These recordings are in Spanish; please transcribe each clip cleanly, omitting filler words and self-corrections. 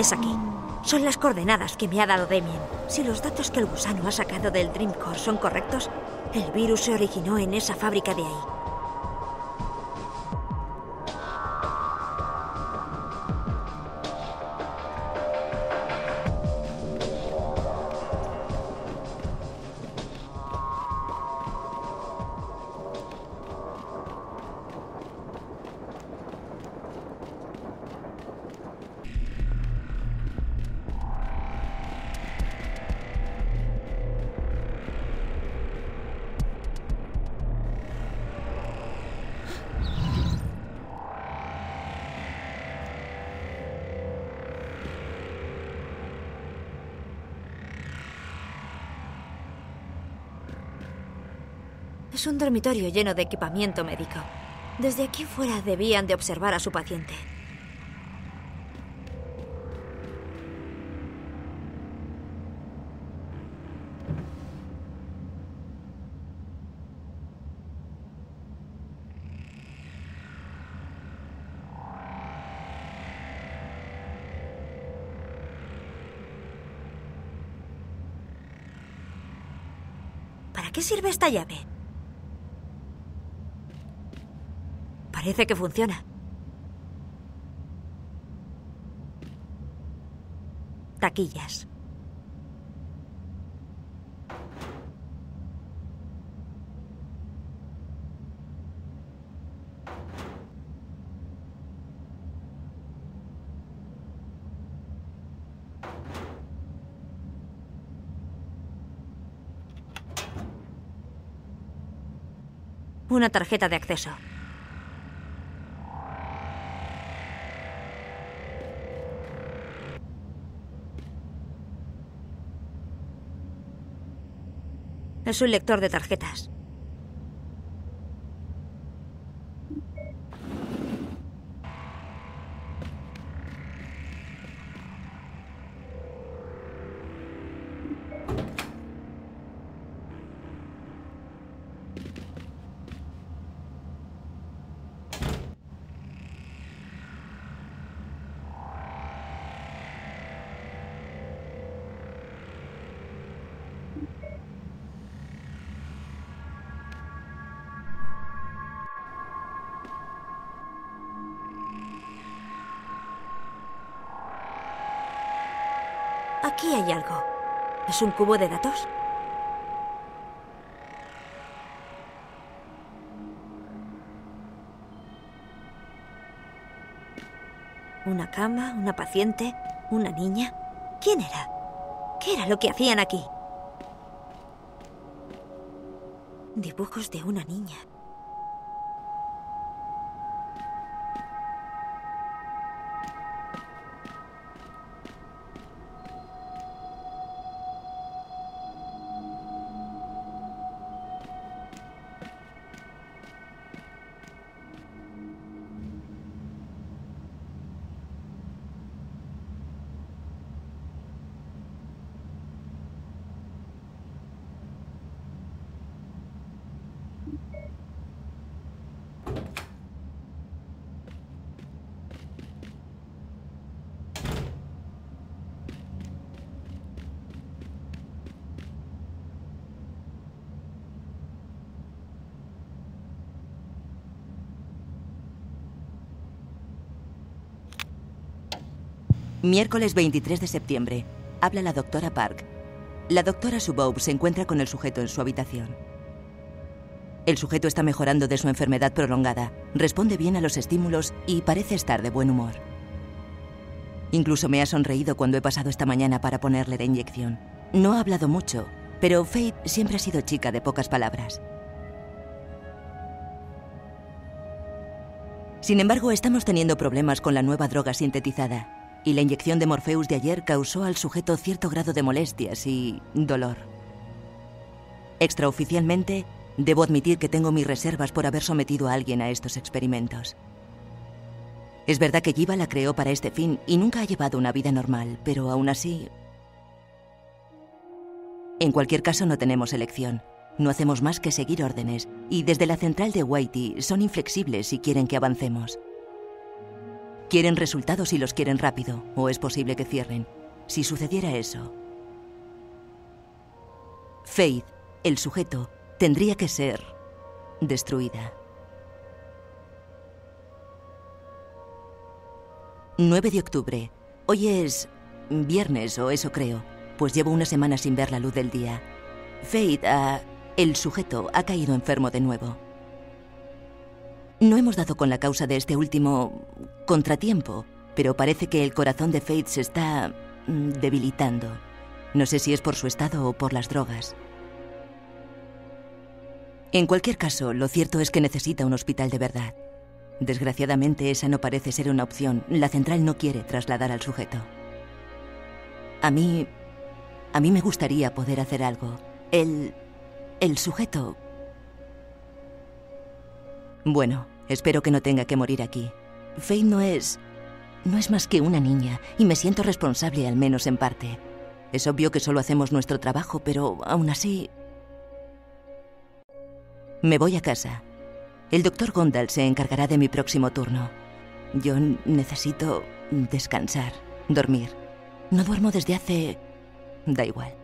haces aquí? Son las coordenadas que me ha dado Damien. Si los datos que el gusano ha sacado del Dreamcore son correctos, el virus se originó en esa fábrica de ahí. Es un dormitorio lleno de equipamiento médico. Desde aquí fuera debían de observar a su paciente. ¿Para qué sirve esta llave? Parece que funciona. Taquillas. Una tarjeta de acceso. Es un lector de tarjetas. Aquí hay algo. ¿Es un cubo de datos? Una cama, una paciente, una niña. ¿Quién era? ¿Qué era lo que hacían aquí? Dibujos de una niña. Miércoles 23 de septiembre. Habla la doctora Park. La doctora Suboub se encuentra con el sujeto en su habitación. El sujeto está mejorando de su enfermedad prolongada, responde bien a los estímulos y parece estar de buen humor. Incluso me ha sonreído cuando he pasado esta mañana para ponerle la inyección. No ha hablado mucho, pero Faith siempre ha sido chica de pocas palabras. Sin embargo, estamos teniendo problemas con la nueva droga sintetizada. Y la inyección de Morpheus de ayer causó al sujeto cierto grado de molestias y dolor. Extraoficialmente, debo admitir que tengo mis reservas por haber sometido a alguien a estos experimentos. Es verdad que Jiva la creó para este fin y nunca ha llevado una vida normal, pero aún así... En cualquier caso, no tenemos elección. No hacemos más que seguir órdenes, y desde la central de Whitey son inflexibles si quieren que avancemos. Quieren resultados y los quieren rápido, o es posible que cierren. Si sucediera eso... Faith, el sujeto, tendría que ser destruida. 9 de octubre. Hoy es viernes, o eso creo, pues llevo una semana sin ver la luz del día. Faith, el sujeto, ha caído enfermo de nuevo. No hemos dado con la causa de este último contratiempo, pero parece que el corazón de Faith se está debilitando. No sé si es por su estado o por las drogas. En cualquier caso, lo cierto es que necesita un hospital de verdad. Desgraciadamente, esa no parece ser una opción. La central no quiere trasladar al sujeto. A mí me gustaría poder hacer algo. El sujeto... Bueno, espero que no tenga que morir aquí. Faith no es más que una niña, y me siento responsable, al menos en parte. Es obvio que solo hacemos nuestro trabajo, pero aún así... Me voy a casa. El doctor Gondal se encargará de mi próximo turno. Yo necesito descansar, dormir. No duermo desde hace... Da igual.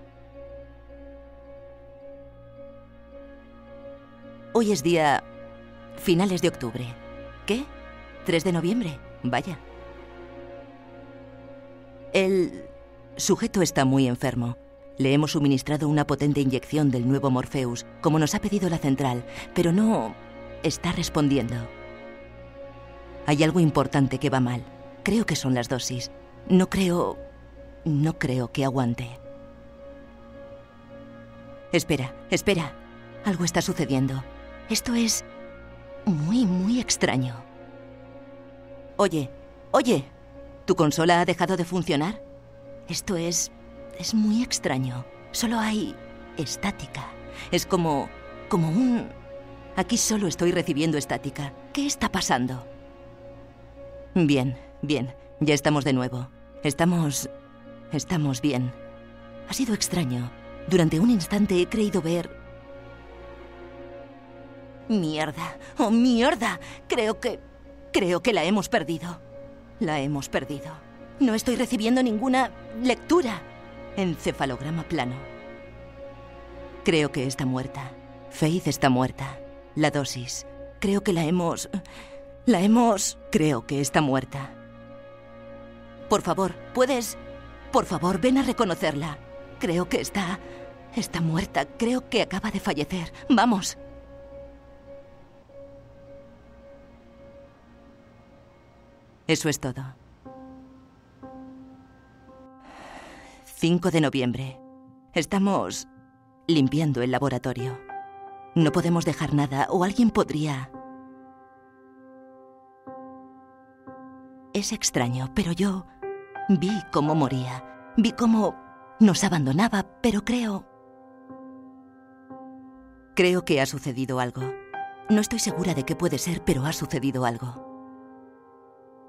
Hoy es día... Finales de octubre. ¿Qué? 3 de noviembre. Vaya. El sujeto está muy enfermo. Le hemos suministrado una potente inyección del nuevo Morpheus, como nos ha pedido la central, pero no está respondiendo. Hay algo importante que va mal. Creo que son las dosis. No creo que aguante. Espera. Algo está sucediendo. Esto es... muy extraño. Oye, ¿tu consola ha dejado de funcionar? Esto es muy extraño. Solo hay estática. Es como un... Aquí solo estoy recibiendo estática. ¿Qué está pasando? Bien. Ya estamos de nuevo. Estamos bien. Ha sido extraño. Durante un instante he creído ver... Mierda, oh mierda, creo que la hemos perdido. No estoy recibiendo ninguna lectura. Encefalograma plano. Creo que está muerta. Faith está muerta. La dosis. Creo que la hemos... Creo que está muerta. Por favor, por favor, ven a reconocerla. Creo que está muerta. Creo que acaba de fallecer. Vamos. Eso es todo. 5 de noviembre. Estamos limpiando el laboratorio. No podemos dejar nada, o alguien podría... Es extraño, pero yo vi cómo moría. Vi cómo nos abandonaba, pero Creo que ha sucedido algo. No estoy segura de qué puede ser, pero ha sucedido algo.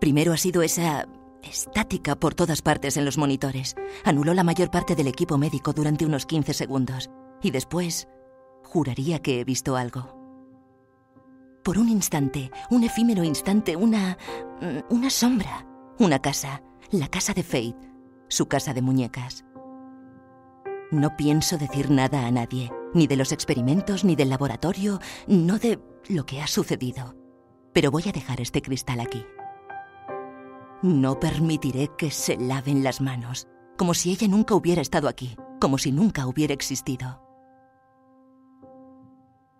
Primero ha sido esa estática por todas partes en los monitores. Anuló la mayor parte del equipo médico durante unos 15 segundos. Y después, juraría que he visto algo. Por un instante, un efímero instante, una sombra. Una casa. La casa de Faith. Su casa de muñecas. No pienso decir nada a nadie. Ni de los experimentos, ni del laboratorio, no de lo que ha sucedido. Pero voy a dejar este cristal aquí. No permitiré que se laven las manos, como si ella nunca hubiera estado aquí, como si nunca hubiera existido.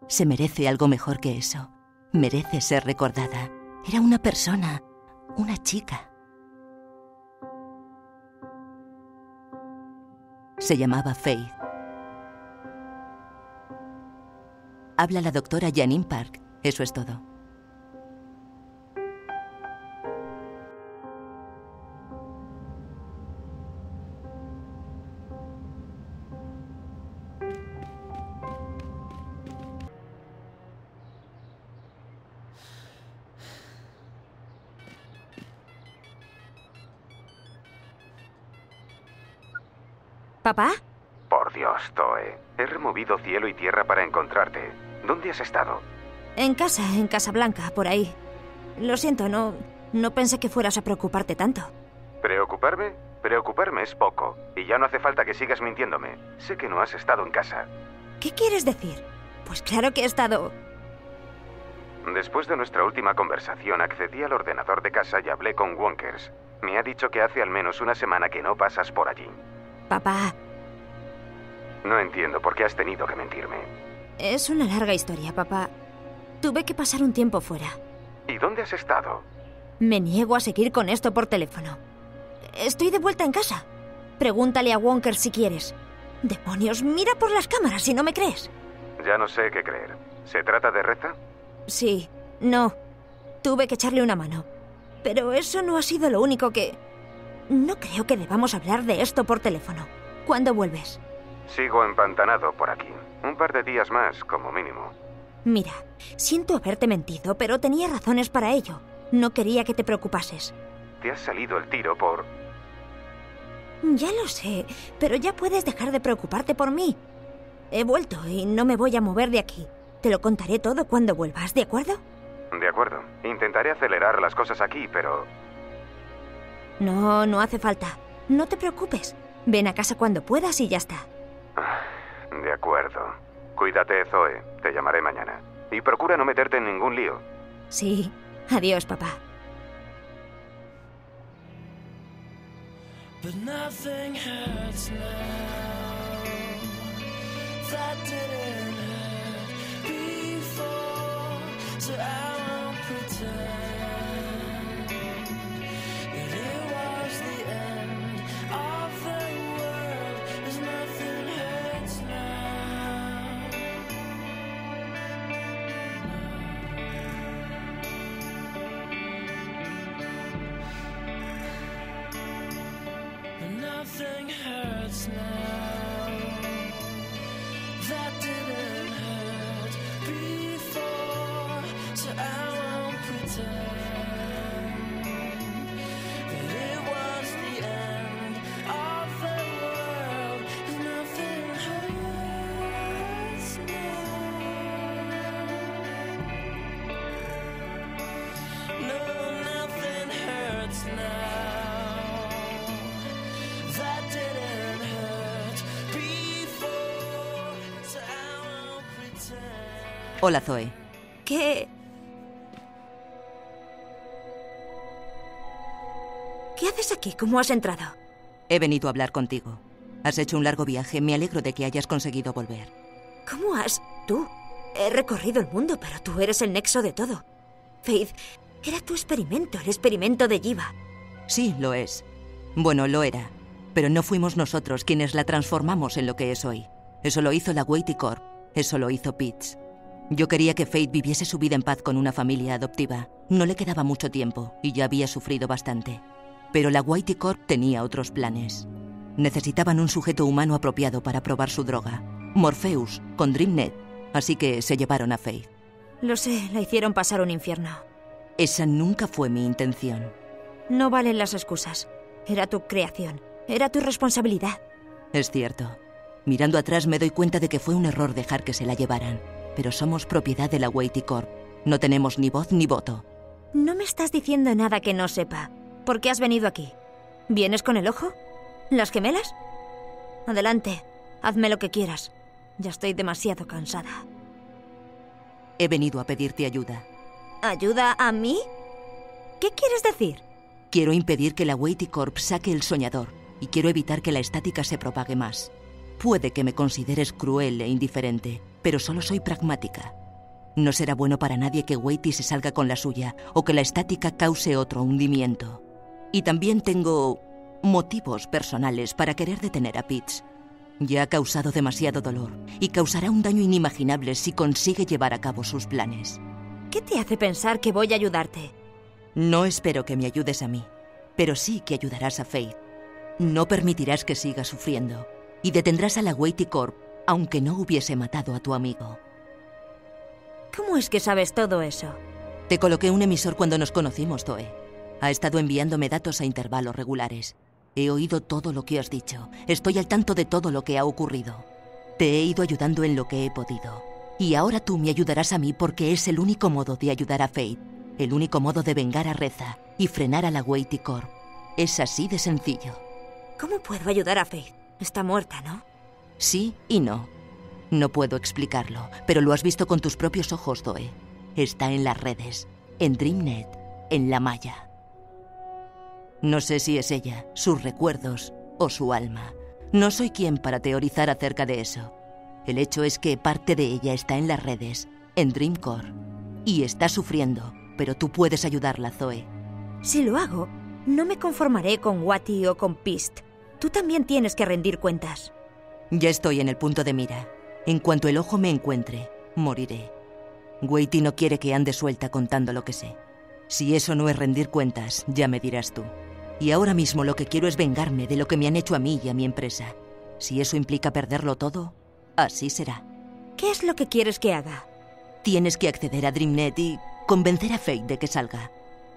Se merece algo mejor que eso. Merece ser recordada. Era una persona, una chica. Se llamaba Faith. Habla la doctora Janine Park. Eso es todo. ¿Papá? Por Dios, Zoe. He removido cielo y tierra para encontrarte. ¿Dónde has estado? En casa, en Casablanca, por ahí. Lo siento, no... No pensé que fueras a preocuparte tanto. ¿Preocuparme? Preocuparme es poco. Y ya no hace falta que sigas mintiéndome. Sé que no has estado en casa. ¿Qué quieres decir? Pues claro que he estado... Después de nuestra última conversación, accedí al ordenador de casa y hablé con Wonkers. Me ha dicho que hace al menos una semana que no pasas por allí. Papá... No entiendo por qué has tenido que mentirme. Es una larga historia, papá. Tuve que pasar un tiempo fuera. ¿Y dónde has estado? Me niego a seguir con esto por teléfono. Estoy de vuelta en casa. Pregúntale a Wonkers si quieres. Demonios, mira por las cámaras si no me crees. Ya no sé qué creer. ¿Se trata de Reza? Sí, no. Tuve que echarle una mano. Pero eso no ha sido lo único que... No creo que debamos hablar de esto por teléfono. ¿Cuándo vuelves? Sigo empantanado por aquí. Un par de días más, como mínimo. Mira, siento haberte mentido, pero tenía razones para ello. No quería que te preocupases. Te has salido el tiro por... Ya lo sé, pero ya puedes dejar de preocuparte por mí. He vuelto y no me voy a mover de aquí. Te lo contaré todo cuando vuelvas, ¿de acuerdo? De acuerdo. Intentaré acelerar las cosas aquí, pero... No, no hace falta. No te preocupes. Ven a casa cuando puedas y ya está. De acuerdo. Cuídate, Zoe. Te llamaré mañana. Y procura no meterte en ningún lío. Sí. Adiós, papá. But nothing hurts now. That didn't hurt before. So I won't pretend that it was the end of the world. 'Cause nothing hurts now. But nothing hurts now. Hola, Zoe. ¿Qué haces aquí? ¿Cómo has entrado? He venido a hablar contigo. Has hecho un largo viaje. Me alegro de que hayas conseguido volver. ¿Cómo has...? Tú. He recorrido el mundo, pero tú eres el nexo de todo. Faith, era tu experimento, el experimento de Jiva. Sí, lo es. Bueno, lo era. Pero no fuimos nosotros quienes la transformamos en lo que es hoy. Eso lo hizo la WATIcorp. Eso lo hizo Pitch. Yo quería que Faith viviese su vida en paz con una familia adoptiva. No le quedaba mucho tiempo y ya había sufrido bastante. Pero la WATIcorp tenía otros planes. Necesitaban un sujeto humano apropiado para probar su droga. Morpheus, con DreamNet. Así que se llevaron a Faith. Lo sé, la hicieron pasar un infierno. Esa nunca fue mi intención. No valen las excusas. Era tu creación. Era tu responsabilidad. Es cierto. Mirando atrás me doy cuenta de que fue un error dejar que se la llevaran. Pero somos propiedad de la WATIcorp. No tenemos ni voz ni voto. No me estás diciendo nada que no sepa. ¿Por qué has venido aquí? ¿Vienes con el ojo? ¿Las gemelas? Adelante, hazme lo que quieras. Ya estoy demasiado cansada. He venido a pedirte ayuda. ¿Ayuda a mí? ¿Qué quieres decir? Quiero impedir que la WATIcorp saque el soñador y quiero evitar que la estática se propague más. Puede que me consideres cruel e indiferente, pero solo soy pragmática. No será bueno para nadie que Whitey se salga con la suya o que la estática cause otro hundimiento. Y también tengo motivos personales para querer detener a Pitch. Ya ha causado demasiado dolor y causará un daño inimaginable si consigue llevar a cabo sus planes. ¿Qué te hace pensar que voy a ayudarte? No espero que me ayudes a mí, pero sí que ayudarás a Faith. No permitirás que siga sufriendo y detendrás a la WATIcorp, aunque no hubiese matado a tu amigo. ¿Cómo es que sabes todo eso? Te coloqué un emisor cuando nos conocimos, Zoe. Ha estado enviándome datos a intervalos regulares. He oído todo lo que has dicho. Estoy al tanto de todo lo que ha ocurrido. Te he ido ayudando en lo que he podido. Y ahora tú me ayudarás a mí porque es el único modo de ayudar a Faith. El único modo de vengar a Reza y frenar a la WATIcorp. Es así de sencillo. ¿Cómo puedo ayudar a Faith? Está muerta, ¿no? Sí y no. No puedo explicarlo, pero lo has visto con tus propios ojos, Zoe. Está en las redes, en DreamNet, en la malla. No sé si es ella, sus recuerdos o su alma. No soy quien para teorizar acerca de eso. El hecho es que parte de ella está en las redes, en Dreamcore. Y está sufriendo, pero tú puedes ayudarla, Zoe. Si lo hago, no me conformaré con Wati o con Pist. Tú también tienes que rendir cuentas. Ya estoy en el punto de mira. En cuanto el ojo me encuentre, moriré. Whitey no quiere que ande suelta contando lo que sé. Si eso no es rendir cuentas, ya me dirás tú. Y ahora mismo lo que quiero es vengarme de lo que me han hecho a mí y a mi empresa. Si eso implica perderlo todo, así será. ¿Qué es lo que quieres que haga? Tienes que acceder a DreamNet y convencer a Faith de que salga.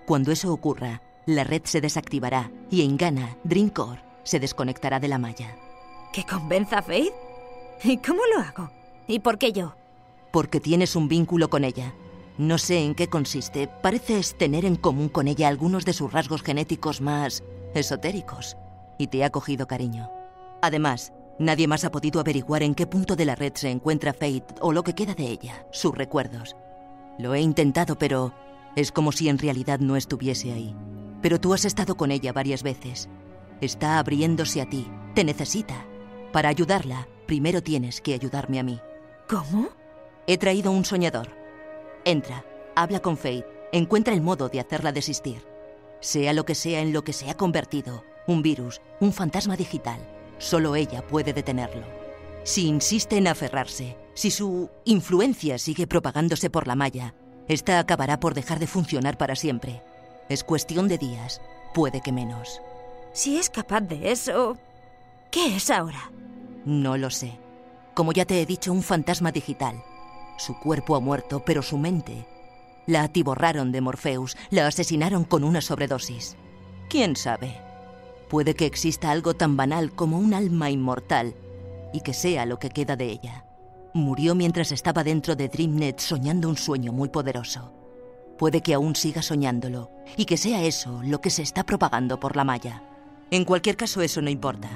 Cuando eso ocurra, la red se desactivará y en Ghana, Dreamcore se desconectará de la malla. ¿Que convenza a Faith? ¿Y cómo lo hago? ¿Y por qué yo? Porque tienes un vínculo con ella. No sé en qué consiste. Pareces tener en común con ella algunos de sus rasgos genéticos más esotéricos. Y te ha cogido cariño. Además, nadie más ha podido averiguar en qué punto de la red se encuentra Faith o lo que queda de ella, sus recuerdos. Lo he intentado, pero es como si en realidad no estuviese ahí. Pero tú has estado con ella varias veces. Está abriéndose a ti. Te necesita. Para ayudarla, primero tienes que ayudarme a mí. ¿Cómo? He traído un soñador. Entra, habla con Faith, encuentra el modo de hacerla desistir. Sea lo que sea en lo que se ha convertido, un virus, un fantasma digital, solo ella puede detenerlo. Si insiste en aferrarse, si su influencia sigue propagándose por la malla, esta acabará por dejar de funcionar para siempre. Es cuestión de días, puede que menos. Si es capaz de eso, ¿qué es ahora? No lo sé. Como ya te he dicho, un fantasma digital. Su cuerpo ha muerto, pero su mente. La atiborraron de Morpheus, la asesinaron con una sobredosis. ¿Quién sabe? Puede que exista algo tan banal como un alma inmortal y que sea lo que queda de ella. Murió mientras estaba dentro de DreamNet soñando un sueño muy poderoso. Puede que aún siga soñándolo y que sea eso lo que se está propagando por la malla. En cualquier caso, eso no importa.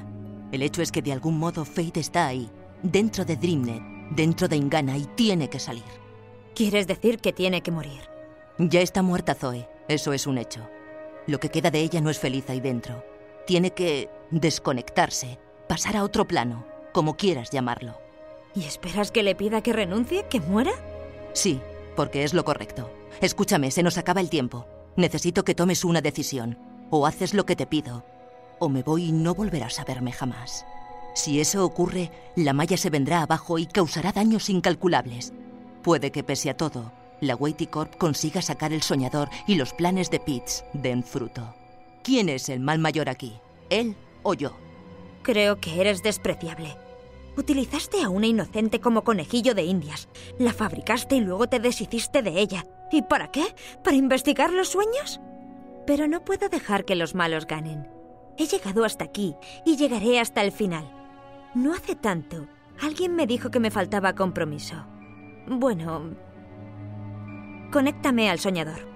El hecho es que de algún modo Faith está ahí, dentro de DreamNet, dentro de Ingana, y tiene que salir. ¿Quieres decir que tiene que morir? Ya está muerta, Zoe, eso es un hecho. Lo que queda de ella no es feliz ahí dentro. Tiene que desconectarse, pasar a otro plano, como quieras llamarlo. ¿Y esperas que le pida que renuncie, que muera? Sí, porque es lo correcto. Escúchame, se nos acaba el tiempo. Necesito que tomes una decisión. O haces lo que te pido, o me voy y no volverás a verme jamás. Si eso ocurre, la malla se vendrá abajo y causará daños incalculables. Puede que pese a todo, la WATIcorp consiga sacar el soñador y los planes de Pitch den fruto. ¿Quién es el mal mayor aquí? ¿Él o yo? Creo que eres despreciable. Utilizaste a una inocente como conejillo de indias. La fabricaste y luego te deshiciste de ella. ¿Y para qué? ¿Para investigar los sueños? Pero no puedo dejar que los malos ganen. He llegado hasta aquí y llegaré hasta el final. No hace tanto, alguien me dijo que me faltaba compromiso. Bueno, conéctame al soñador.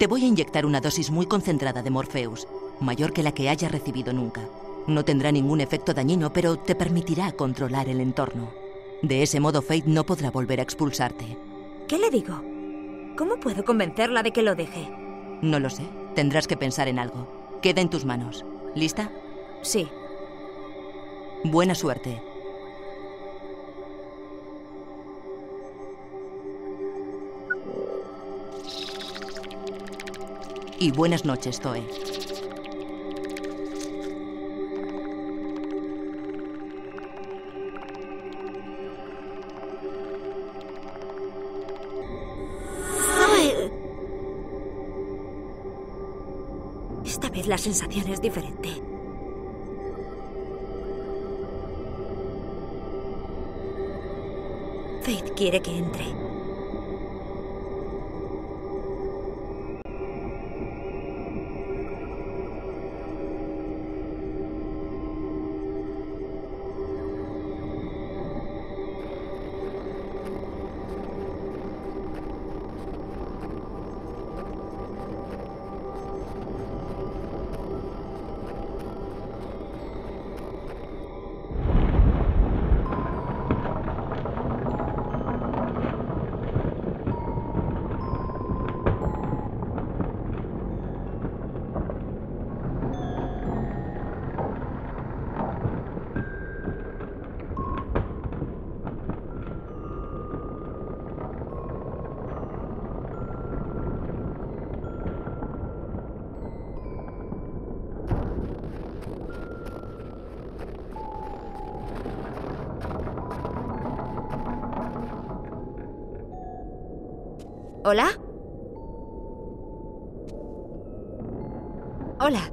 Te voy a inyectar una dosis muy concentrada de Morpheus, mayor que la que haya recibido nunca. No tendrá ningún efecto dañino, pero te permitirá controlar el entorno. De ese modo, Faith no podrá volver a expulsarte. ¿Qué le digo? ¿Cómo puedo convencerla de que lo deje? No lo sé. Tendrás que pensar en algo. Queda en tus manos. ¿Lista? Sí. Buena suerte. Y buenas noches, Zoe. La sensación es diferente. Faith quiere que entre. ¿Hola? Hola.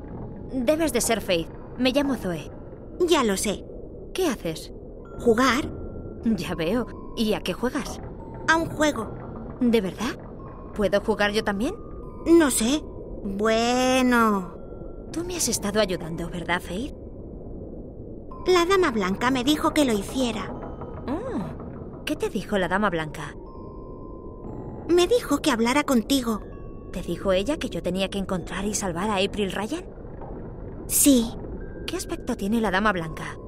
Debes de ser Faith. Me llamo Zoe. Ya lo sé. ¿Qué haces? ¿Jugar? Ya veo. ¿Y a qué juegas? A un juego. ¿De verdad? ¿Puedo jugar yo también? No sé. Bueno... Tú me has estado ayudando, ¿verdad, Faith? La dama blanca me dijo que lo hiciera. ¿Qué te dijo la dama blanca? Me dijo que hablara contigo. ¿Te dijo ella que yo tenía que encontrar y salvar a April Ryan? Sí. ¿Qué aspecto tiene la dama blanca?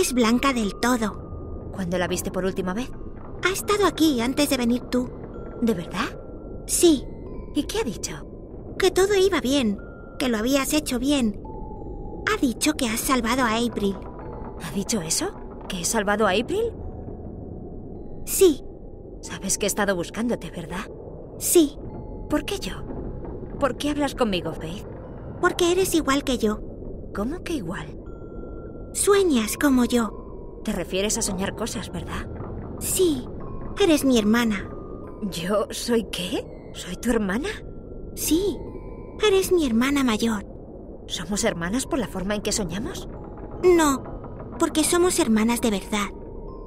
Es blanca del todo. ¿Cuándo la viste por última vez? Ha estado aquí antes de venir tú. ¿De verdad? Sí. ¿Y qué ha dicho? Que todo iba bien, que lo habías hecho bien. Ha dicho que has salvado a April. ¿Ha dicho eso? ¿Que he salvado a April? Sí. Sabes que he estado buscándote, ¿verdad? Sí. ¿Por qué yo? ¿Por qué hablas conmigo, Faith? Porque eres igual que yo. ¿Cómo que igual? Sueñas como yo. Te refieres a soñar cosas, ¿verdad? Sí. Eres mi hermana. ¿Yo soy qué? ¿Soy tu hermana? Sí. Eres mi hermana mayor. ¿Somos hermanas por la forma en que soñamos? No, porque somos hermanas de verdad.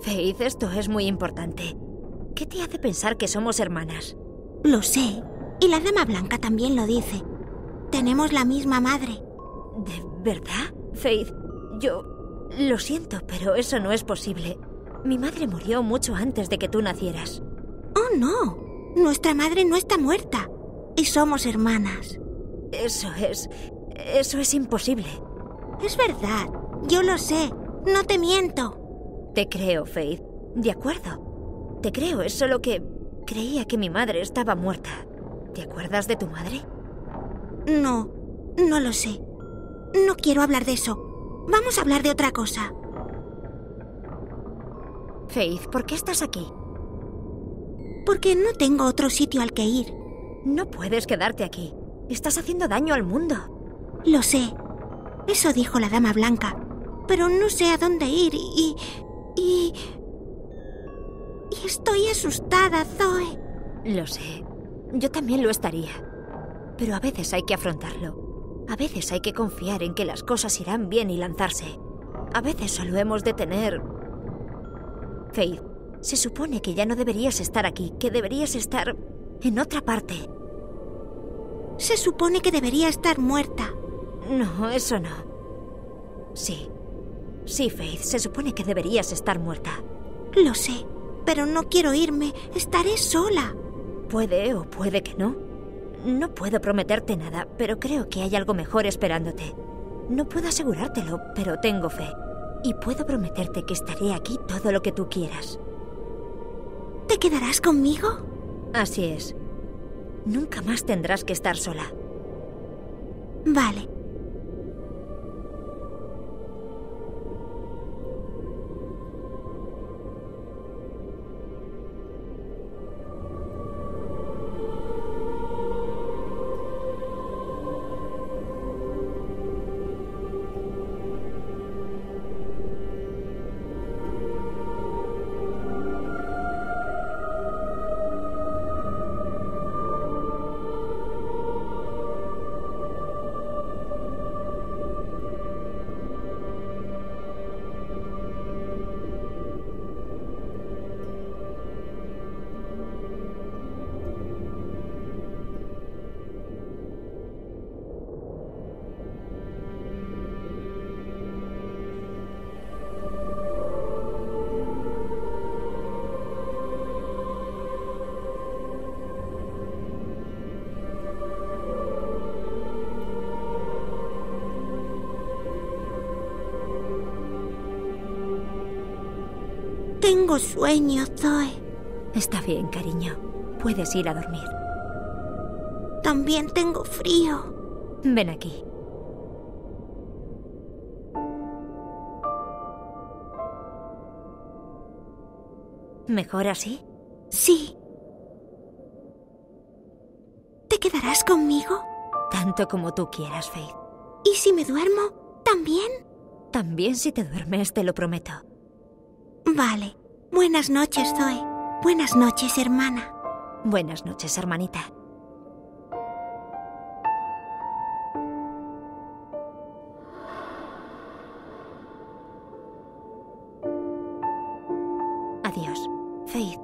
Faith, esto es muy importante. ¿Qué te hace pensar que somos hermanas? Lo sé. Y la dama blanca también lo dice. Tenemos la misma madre. ¿De verdad? Faith, yo... Lo siento, pero eso no es posible. Mi madre murió mucho antes de que tú nacieras. ¡Oh, no! Nuestra madre no está muerta. Y somos hermanas. Eso es imposible. Es verdad. Yo lo sé. No te miento. Te creo, Faith. De acuerdo. Te creo. Es solo que... creía que mi madre estaba muerta. ¿Te acuerdas de tu madre? No. No lo sé. No quiero hablar de eso. Vamos a hablar de otra cosa. Faith, ¿por qué estás aquí? Porque no tengo otro sitio al que ir. No puedes quedarte aquí. Estás haciendo daño al mundo. Lo sé. Eso dijo la dama blanca. Pero no sé a dónde ir y estoy asustada, Zoe. Lo sé. Yo también lo estaría. Pero a veces hay que afrontarlo. A veces hay que confiar en que las cosas irán bien y lanzarse. A veces solo hemos de tener... Faith, se supone que ya no deberías estar aquí, que deberías estar... en otra parte. Se supone que debería estar muerta. No, eso no. Sí. Sí, Faith, se supone que deberías estar muerta. Lo sé, pero no quiero irme. Estaré sola. Puede o puede que no. No puedo prometerte nada, pero creo que hay algo mejor esperándote. No puedo asegurártelo, pero tengo fe. Y puedo prometerte que estaré aquí todo lo que tú quieras. ¿Te quedarás conmigo? Así es. Nunca más tendrás que estar sola. Vale. Tengo sueño, Zoe. Está bien, cariño. Puedes ir a dormir. También tengo frío. Ven aquí. ¿Mejor así? Sí. ¿Te quedarás conmigo? Tanto como tú quieras, Faith. ¿Y si me duermo, también? También si te duermes, te lo prometo. Vale. Buenas noches, Zoe. Buenas noches, hermana. Buenas noches, hermanita. Adiós, Faith.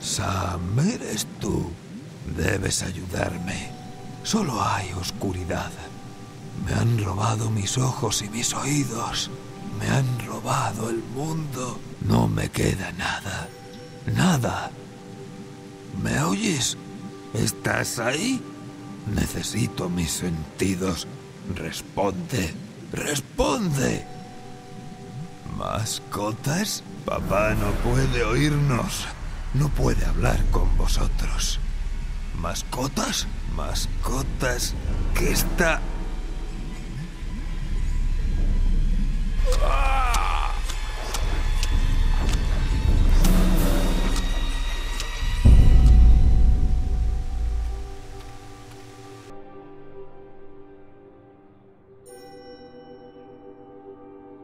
Sam, eres tú. Debes ayudarme. Solo hay oscuridad. Me han robado mis ojos y mis oídos. Me han robado el mundo. No me queda nada. Nada. ¿Me oyes? ¿Estás ahí? Necesito mis sentidos. Responde. ¡Responde! ¿Mascotas? Papá no puede oírnos. No puede hablar con vosotros. ¿Mascotas? ¿Mascotas? ¿Qué está...?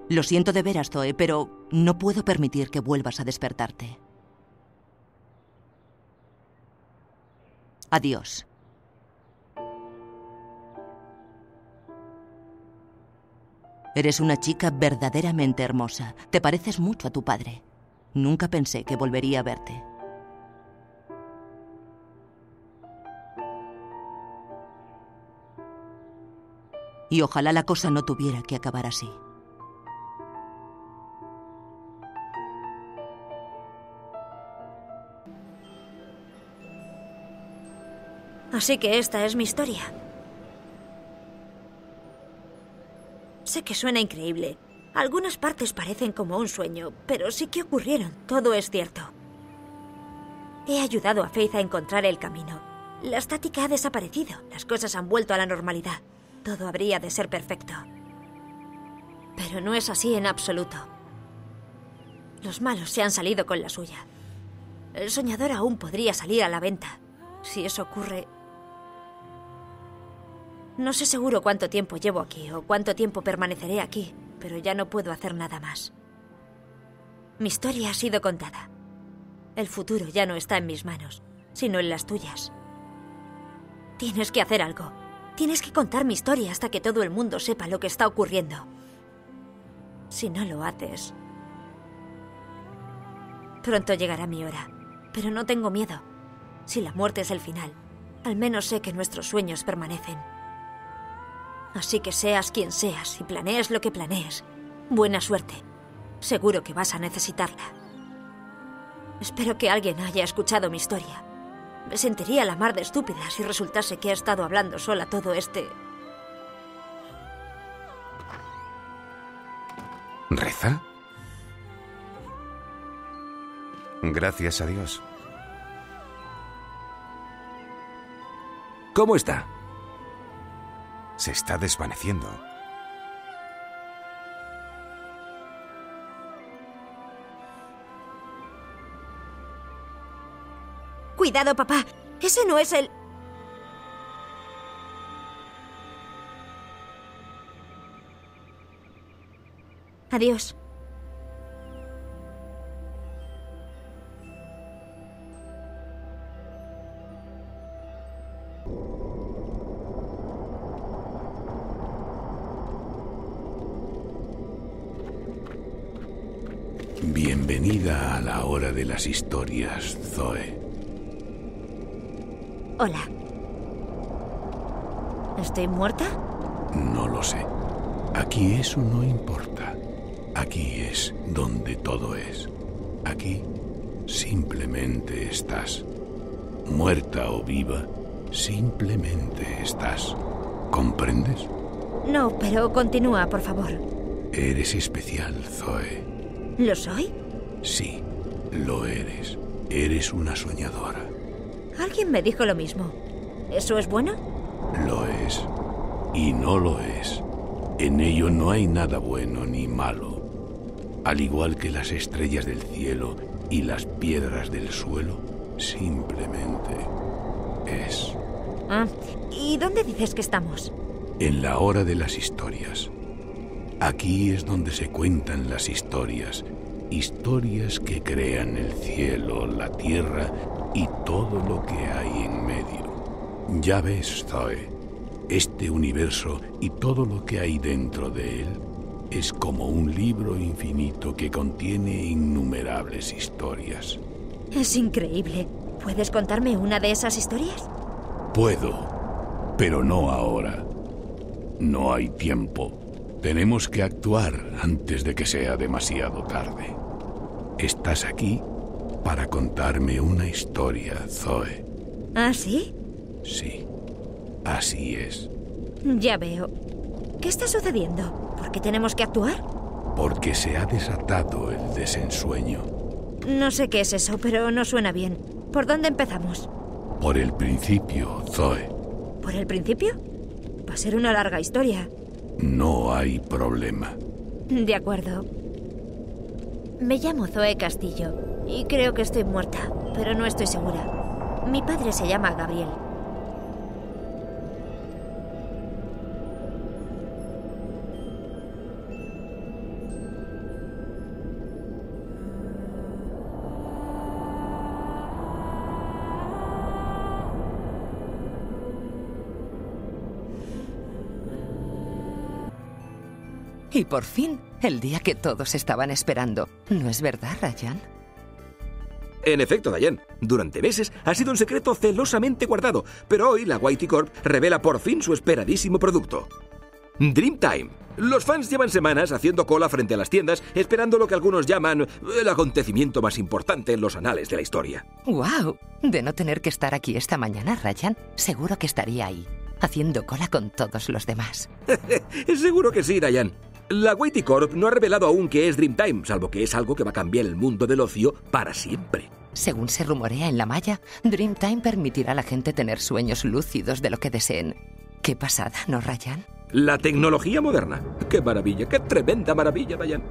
Lo siento de veras, Zoe, pero no puedo permitir que vuelvas a despertarte. Adiós. Eres una chica verdaderamente hermosa. Te pareces mucho a tu padre. Nunca pensé que volvería a verte. Y ojalá la cosa no tuviera que acabar así. Así que esta es mi historia. Sé que suena increíble. Algunas partes parecen como un sueño, pero sí que ocurrieron. Todo es cierto. He ayudado a Faith a encontrar el camino. La estática ha desaparecido. Las cosas han vuelto a la normalidad. Todo habría de ser perfecto. Pero no es así en absoluto. Los malos se han salido con la suya. El soñador aún podría salir a la venta. Si eso ocurre... No sé seguro cuánto tiempo llevo aquí o cuánto tiempo permaneceré aquí, pero ya no puedo hacer nada más. Mi historia ha sido contada. El futuro ya no está en mis manos, sino en las tuyas. Tienes que hacer algo. Tienes que contar mi historia hasta que todo el mundo sepa lo que está ocurriendo. Si no lo haces... Pronto llegará mi hora, pero no tengo miedo. Si la muerte es el final, al menos sé que nuestros sueños permanecen. Así que seas quien seas y planees lo que planees, buena suerte. Seguro que vas a necesitarla. Espero que alguien haya escuchado mi historia. Me sentiría la mar de estúpida si resultase que he estado hablando sola todo este... ¿Reza? Gracias a Dios. ¿Cómo está? Se está desvaneciendo. Cuidado, papá. Ese no es el... Adiós. Bienvenida a la hora de las historias, Zoe. Hola. ¿Estoy muerta? No lo sé. Aquí eso no importa. Aquí es donde todo es. Aquí simplemente estás. Muerta o viva, simplemente estás. ¿Comprendes? No, pero continúa, por favor. Eres especial, Zoe. ¿Lo soy? Sí, lo eres. Eres una soñadora. Alguien me dijo lo mismo. ¿Eso es bueno? Lo es. Y no lo es. En ello no hay nada bueno ni malo. Al igual que las estrellas del cielo y las piedras del suelo, simplemente es. Ah, ¿y dónde dices que estamos? En la hora de las historias. Aquí es donde se cuentan las historias. Historias que crean el cielo, la tierra y todo lo que hay en medio. Ya ves, Zoe, este universo y todo lo que hay dentro de él es como un libro infinito que contiene innumerables historias. Es increíble. ¿Puedes contarme una de esas historias? Puedo, pero no ahora. No hay tiempo. Tenemos que actuar antes de que sea demasiado tarde. Estás aquí para contarme una historia, Zoe. ¿Ah, sí? Sí, así es. Ya veo. ¿Qué está sucediendo? ¿Por qué tenemos que actuar? Porque se ha desatado el desensueño. No sé qué es eso, pero no suena bien. ¿Por dónde empezamos? Por el principio, Zoe. ¿Por el principio? Va a ser una larga historia. No hay problema. De acuerdo. Me llamo Zoe Castillo y creo que estoy muerta, pero no estoy segura. Mi padre se llama Gabriel. Y por fin, el día que todos estaban esperando. ¿No es verdad, Ryan? En efecto, Dayan. Durante meses ha sido un secreto celosamente guardado, pero hoy la WATIcorp revela por fin su esperadísimo producto. Dreamtime. Los fans llevan semanas haciendo cola frente a las tiendas, esperando lo que algunos llaman el acontecimiento más importante en los anales de la historia. ¡Guau! De no tener que estar aquí esta mañana, Ryan, seguro que estaría ahí, haciendo cola con todos los demás. Seguro que sí, Dayan. La WATIcorp no ha revelado aún qué es Dreamtime, salvo que es algo que va a cambiar el mundo del ocio para siempre. Según se rumorea en la malla, Dreamtime permitirá a la gente tener sueños lúcidos de lo que deseen. Qué pasada, ¿no, Ryan? La tecnología moderna. ¡Qué maravilla! ¡Qué tremenda maravilla, Dayan!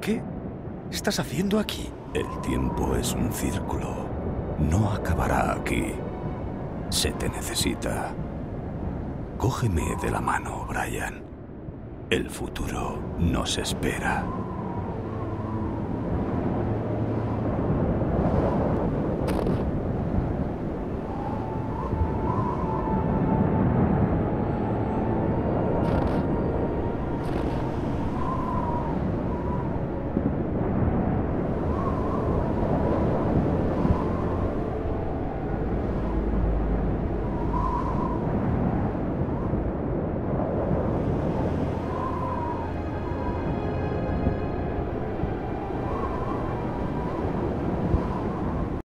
¿Qué estás haciendo aquí? El tiempo es un círculo. No acabará aquí. Se te necesita. Cógeme de la mano, Brian. El futuro nos espera.